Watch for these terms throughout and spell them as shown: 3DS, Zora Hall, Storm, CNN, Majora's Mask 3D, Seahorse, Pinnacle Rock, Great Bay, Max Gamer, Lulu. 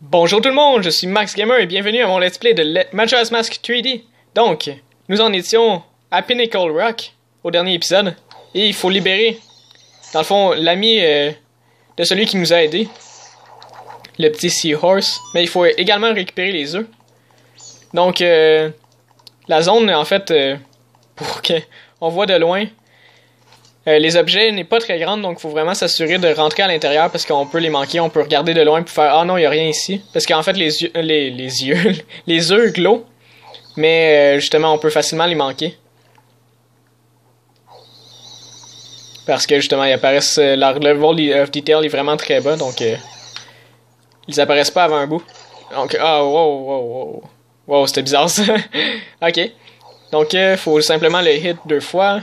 Bonjour tout le monde, je suis Max Gamer et bienvenue à mon let's play de Majora's Mask 3D. Donc, nous en étions à Pinnacle Rock, au dernier épisode, et il faut libérer, dans le fond, l'ami de celui qui nous a aidés, le petit Seahorse, mais il faut également récupérer les œufs. Donc, la zone, en fait, pour qu'on voit de loin, les objets n'est pas très grande, donc il faut vraiment s'assurer de rentrer à l'intérieur parce qu'on peut les manquer, on peut regarder de loin pour faire « Ah non, il n'y a rien ici ». Parce qu'en fait, les œufs glow, mais justement, on peut facilement les manquer. Parce que justement, ils apparaissent, leur level of detail est vraiment très bas, donc ils apparaissent pas avant un bout. Donc, ah, wow, c'était bizarre ça. Ok, donc il faut simplement le hit deux fois.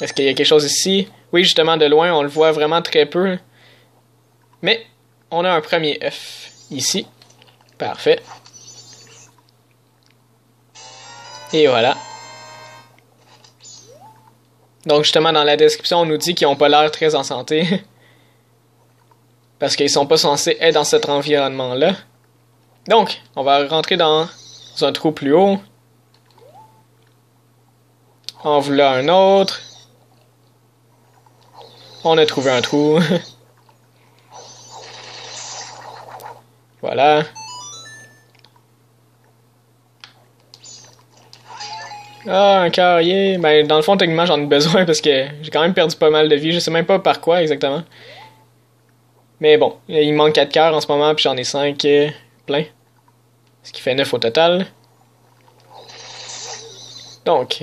Est-ce qu'il y a quelque chose ici? Oui, justement, de loin, on le voit vraiment très peu. Mais, on a un premier œuf ici. Parfait. Et voilà. Donc, justement, dans la description, on nous dit qu'ils n'ont pas l'air très en santé. Parce qu'ils sont pas censés être dans cet environnement-là. Donc, on va rentrer dans un trou plus haut. En voilà un autre. On a trouvé un trou. Voilà. Ah, un carrier. Ben, dans le fond, techniquement, j'en ai besoin parce que j'ai quand même perdu pas mal de vie. Je sais même pas par quoi exactement. Mais bon, il manque 4 cœurs en ce moment, puis j'en ai 5 plein. Ce qui fait 9 au total. Donc.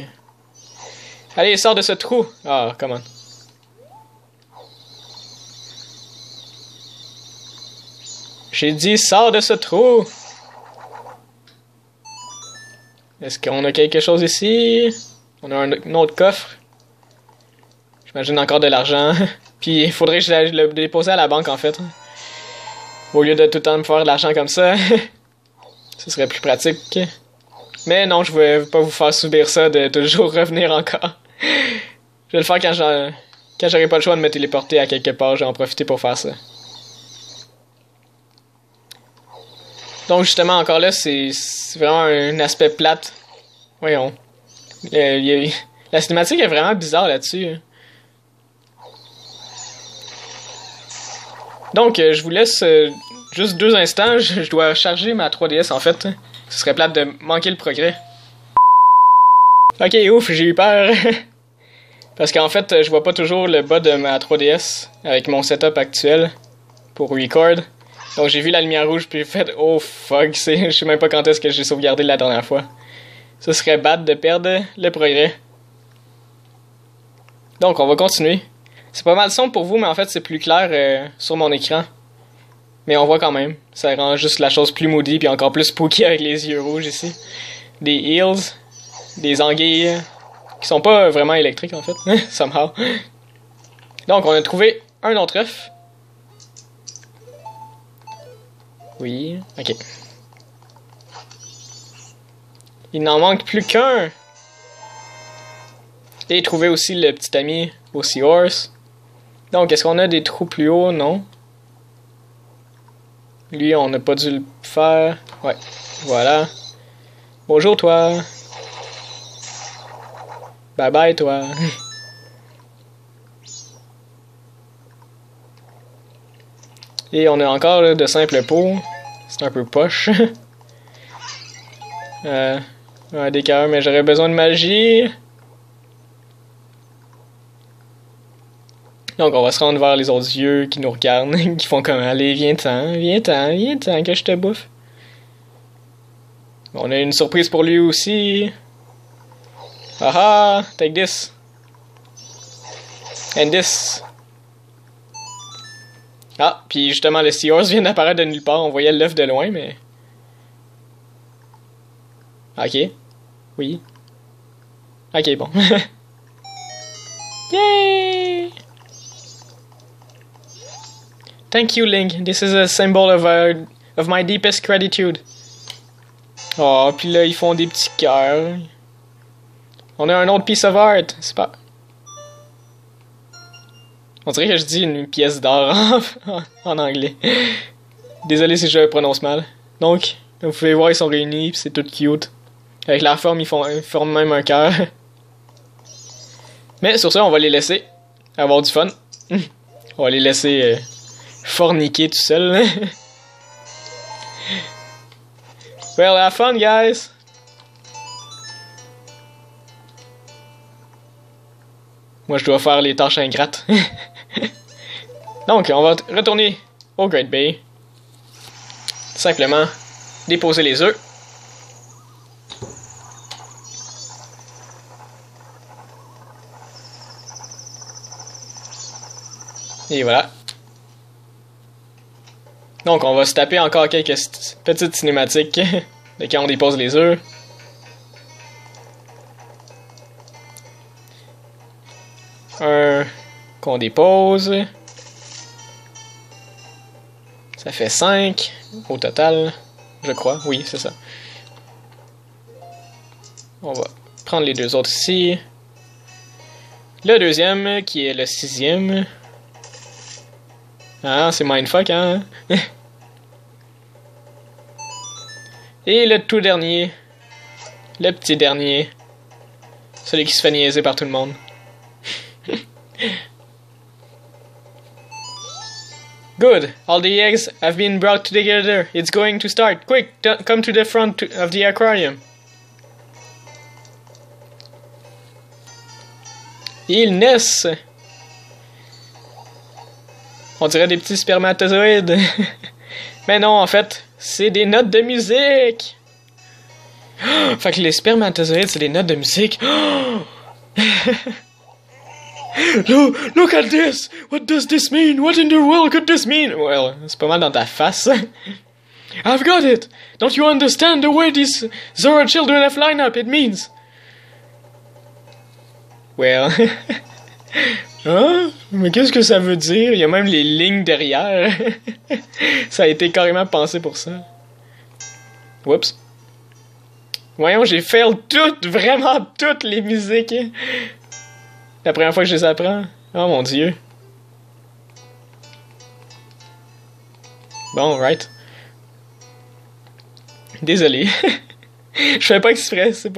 Allez, sors de ce trou. Ah, come on. J'ai dit, sors de ce trou! Est-ce qu'on a quelque chose ici? On a un autre coffre. J'imagine encore de l'argent. Puis il faudrait que je le dépose à la banque en fait. Au lieu de tout le temps me faire de l'argent comme ça. Ce serait plus pratique. Mais non, je ne vais pas vous faire subir ça de toujours revenir encore. Je vais le faire quand j'aurai pas le choix de me téléporter à quelque part. Je vais en profiter pour faire ça. Donc justement, encore là, c'est vraiment un aspect plate. Voyons. La cinématique est vraiment bizarre là-dessus. Donc, je vous laisse juste 2 instants. Je dois charger ma 3DS, en fait. Ce serait plate de manquer le progrès. Ok, ouf, j'ai eu peur. Parce qu'en fait, je vois pas toujours le bas de ma 3DS avec mon setup actuel pour record. Donc j'ai vu la lumière rouge puis j'ai fait « Oh fuck, je sais même pas quand est-ce que j'ai sauvegardé la dernière fois. » Ce serait bad de perdre le progrès. Donc on va continuer. C'est pas mal sombre pour vous, mais en fait c'est plus clair sur mon écran. Mais on voit quand même. Ça rend juste la chose plus moody puis encore plus spooky avec les yeux rouges ici. Des eels, des anguilles, qui sont pas vraiment électriques en fait, somehow. Donc on a trouvé un autre œuf. Oui, ok. Il n'en manque plus qu'un. Et trouver aussi le petit ami au Seahorse. Donc, est-ce qu'on a des trous plus hauts? Non. Lui, on n'a pas dû le faire. Ouais, voilà. Bonjour, toi. Bye bye, toi. Et on a encore là, de simples pots. C'est un peu poche. Un décœur, mais j'aurais besoin de magie. Donc on va se rendre vers les autres yeux qui nous regardent, qui font comme « Allez, viens-t'en, viens-t'en, viens-t'en, que je te bouffe. » On a une surprise pour lui aussi. Haha, take this. And this. Ah, puis justement, le Seahorse vient d'apparaître de nulle part. On voyait l'œuf de loin, mais... Ok. Oui. Ok, bon. Yay! Thank you, Link. This is a symbol of my deepest gratitude. Oh, puis là, ils font des petits cœurs. On a un autre piece of art. C'est pas... On dirait que je dis une pièce d'or en anglais. Désolé si je le prononce mal. Donc, comme vous pouvez voir, ils sont réunis, c'est tout cute. Avec la forme, ils forment même un cœur. Mais sur ça, on va les laisser avoir du fun. On va les laisser forniquer tout seul. Well, have fun, guys! Moi, je dois faire les tâches ingrates. Donc, on va retourner au Great Bay. Simplement déposer les œufs. Et voilà. Donc, on va se taper encore quelques petites cinématiques de quand on dépose les œufs. Un qu'on dépose. Ça fait 5 au total, je crois. Oui, c'est ça. On va prendre les deux autres ici. Le deuxième, qui est le 6e. Ah, c'est mindfuck, hein? Et le tout dernier. Le petit dernier. Celui qui se fait niaiser par tout le monde. Good. All the eggs have been brought together. It's going to start. Quick, come to the front of the aquarium. Ils naissent. On dirait des petits spermatozoïdes. Mais non, en fait, c'est des notes de musique. Fait que les spermatozoïdes, c'est des notes de musique. Look at this! What does this mean? What in the world could this mean? Well, c'est pas mal dans ta face. I've got it! Don't you understand the way these Zora children have lined up? It means... Well... Hein? Mais qu'est-ce que ça veut dire? Il y a même les lignes derrière. Ça a été carrément pensé pour ça. Oups. Voyons, j'ai fail toutes, vraiment toutes les musiques. La première fois que je les apprends. Oh mon dieu. Bon, right. Désolé. Je fais pas exprès. C'est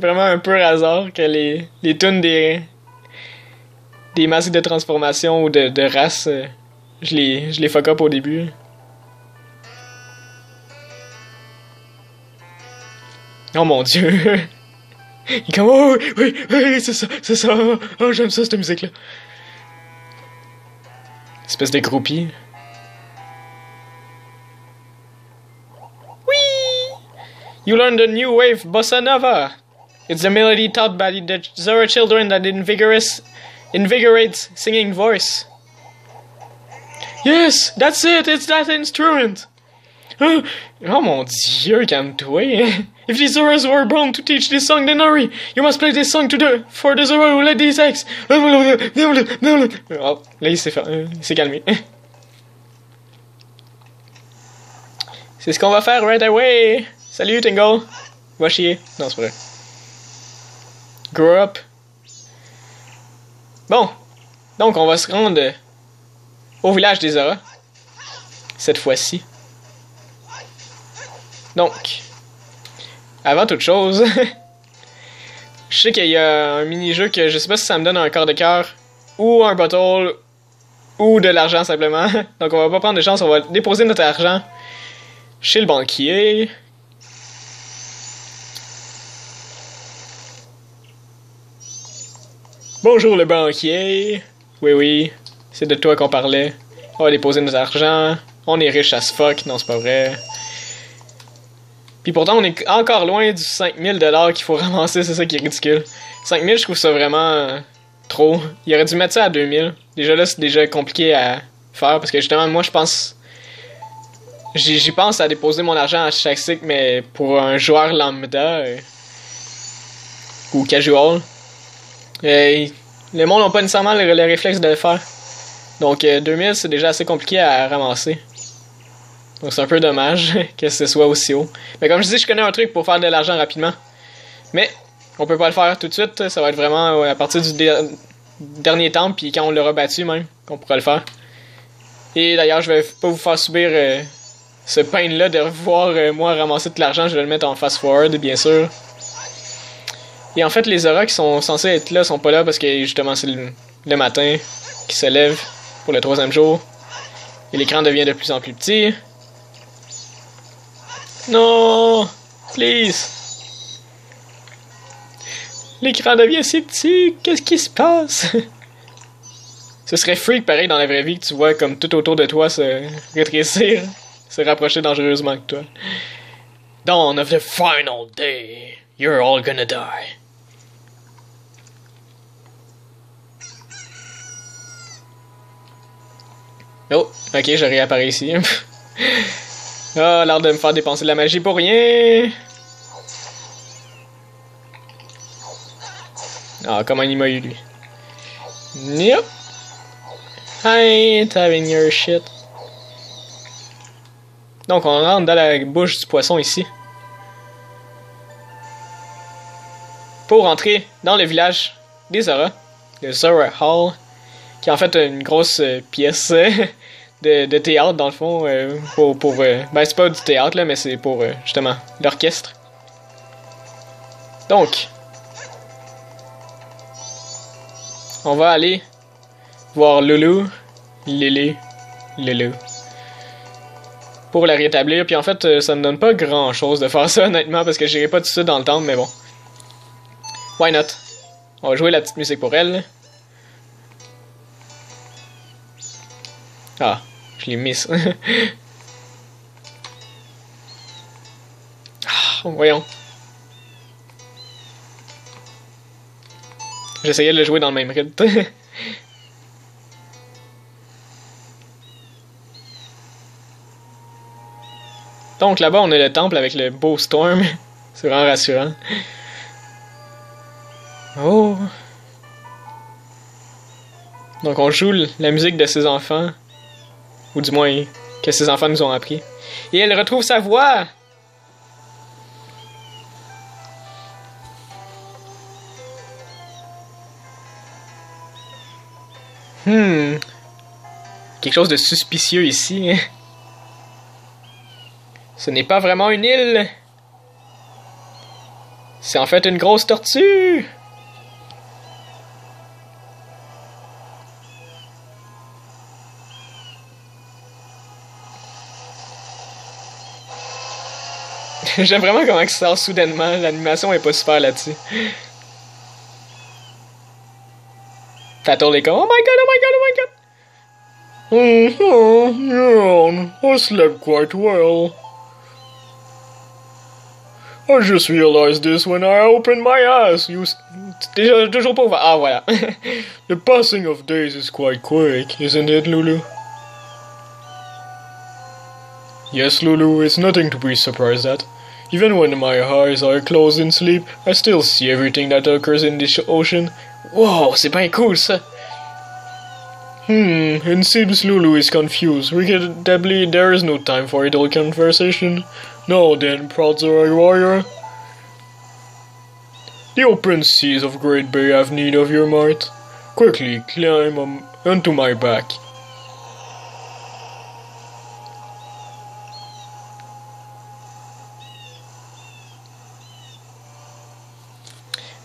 vraiment un peu hasard que les tunes des masques de transformation ou de race, je les fuck up au début. Oh mon dieu! Il est comme, oh oui, oui, c'est ça, oh j'aime ça cette musique-là. Espèce de groupie. Oui! You learned the new wave bossa nova. It's the melody taught by the Zora children that invigorates singing voice. Yes, that's it, it's that instrument. Oh mon dieu, calme-toi. If the Zoras were born to teach this song, then hurry. You must play this song for the Zora who led these eggs. Oh, là, il s'est calmé. C'est ce qu'on va faire right away. Salut, Tingle. Va chier. Non, c'est pas vrai. Grow up. Bon, donc on va se rendre au village des Zora, cette fois-ci. Donc, avant toute chose, je sais qu'il y a un mini-jeu que je sais pas si ça me donne un quart de cœur, ou un bottle, ou de l'argent simplement. Donc on va pas prendre de chance, on va déposer notre argent chez le banquier. Bonjour le banquier. Oui, oui, c'est de toi qu'on parlait. On va déposer nos argent. On est riche as fuck. Non, c'est pas vrai. Puis pourtant, on est encore loin du 5000$ qu'il faut ramasser. C'est ça qui est ridicule. 5000$, je trouve ça vraiment trop. Il aurait dû mettre ça à 2000$. Déjà là, c'est déjà compliqué à faire. Parce que justement, moi, je pense... J'y pense à déposer mon argent à chaque cycle, mais pour un joueur lambda... ou casual... les mondes n'ont pas nécessairement le réflexe de le faire. Donc 2000, c'est déjà assez compliqué à ramasser. Donc c'est un peu dommage que ce soit aussi haut. Mais comme je dis, je connais un truc pour faire de l'argent rapidement. Mais on peut pas le faire tout de suite. Ça va être vraiment à partir du dernier temps, puis quand on l'aura battu même, qu'on pourra le faire. Et d'ailleurs, je vais pas vous faire subir ce pain-là de voir moi ramasser de l'argent, je vais le mettre en fast-forward, bien sûr. Et en fait, les auras qui sont censées être là sont pas là parce que justement c'est le matin qui se lève pour le troisième jour. Et l'écran devient de plus en plus petit. Non! Please! L'écran devient si petit, qu'est-ce qui se passe? Ce serait freak pareil dans la vraie vie que tu vois comme tout autour de toi se rétrécir, se rapprocher dangereusement que toi. Dawn of the final day, you're all gonna die. Oh, ok, je réapparais ici. Ah, oh, l'art de me faire dépenser de la magie pour rien! Ah, comment il m'a eu, lui. Yep. I ain't having your shit. Donc, on rentre dans la bouche du poisson ici. Pour entrer dans le village des Zora, de Zora Hall, qui est en fait une grosse pièce de théâtre, dans le fond. Ben, c'est pas du théâtre, là, mais c'est pour, justement, l'orchestre. Donc, on va aller voir Lulu, Lulu, pour la rétablir. Puis en fait, ça me donne pas grand chose de faire ça, honnêtement, parce que j'irai pas tout ça dans le temple, mais bon. Why not? On va jouer la petite musique pour elle. Ah, je l'ai miss. Ah, voyons. J'essayais de le jouer dans le même rythme. Donc là-bas, on a le temple avec le beau Storm. C'est vraiment rassurant. Oh! Donc on joue la musique de ses enfants. Ou du moins, que ses enfants nous ont appris. Et elle retrouve sa voix! Quelque chose de suspicieux ici. Ce n'est pas vraiment une île. C'est en fait une grosse tortue. J'aime vraiment comment ça sort soudainement. L'animation est pas super là-dessus. T'attends les cons. Oh my god, oh my god, oh my god. I slept quite well. I just realized this when I opened my eyes. Déjà 2 jours pour voir. Ah, voilà. The passing of days is quite quick, isn't it, Lulu? Yes, Lulu, it's nothing to be surprised at. Even when my eyes are closed in sleep, I still see everything that occurs in this ocean. Wow, c'est bien cool, ça. It seems Lulu is confused. Regrettably, there is no time for idle conversation. Now then, proud Zora warrior. The open seas of Great Bay have need of your might. Quickly climb onto my back.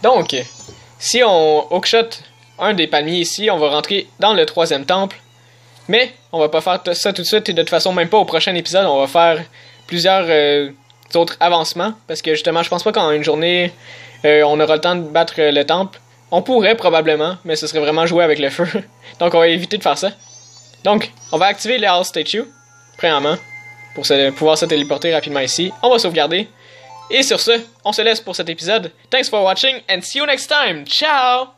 Donc, si on hookshot un des palmiers ici, on va rentrer dans le troisième temple, mais on va pas faire ça tout de suite et de toute façon même pas au prochain épisode, on va faire plusieurs autres avancements, parce que justement je pense pas qu'en une journée on aura le temps de battre le temple. On pourrait probablement, mais ce serait vraiment jouer avec le feu, donc on va éviter de faire ça. Donc on va activer les House Statue, premièrement, pour pouvoir se téléporter rapidement ici, on va sauvegarder, et sur ce, on se laisse pour cet épisode. Thanks for watching and see you next time, ciao!